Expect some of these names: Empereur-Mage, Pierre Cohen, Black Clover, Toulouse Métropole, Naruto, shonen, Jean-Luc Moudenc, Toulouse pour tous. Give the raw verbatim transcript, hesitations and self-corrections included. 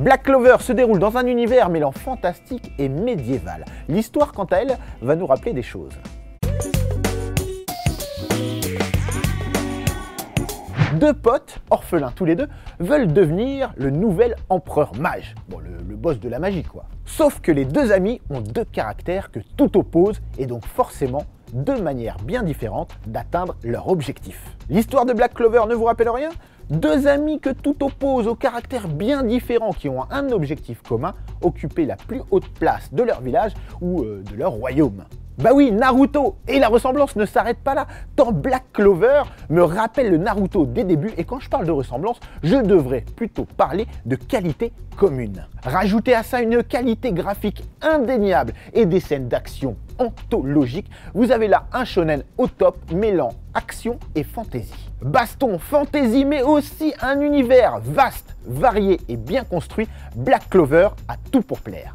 Black Clover se déroule dans un univers mêlant fantastique et médiéval. L'histoire, quant à elle, va nous rappeler des choses. Deux potes, orphelins tous les deux, veulent devenir le nouvel empereur mage. Bon, le, le boss de la magie, quoi. Sauf que les deux amis ont deux caractères que tout oppose, et donc forcément deux manières bien différentes d'atteindre leur objectif. L'histoire de Black Clover ne vous rappelle rien ? Deux amis que tout oppose aux caractères bien différents qui ont un objectif commun, occuper la plus haute place de leur village ou euh, de leur royaume. Bah oui, Naruto! Et la ressemblance ne s'arrête pas là, tant Black Clover me rappelle le Naruto des débuts, et quand je parle de ressemblance, je devrais plutôt parler de qualité commune. Rajoutez à ça une qualité graphique indéniable et des scènes d'action anthologiques, vous avez là un shonen au top mêlant action et fantaisie. Baston, fantaisie, mais aussi un univers vaste, varié et bien construit, Black Clover a tout pour plaire.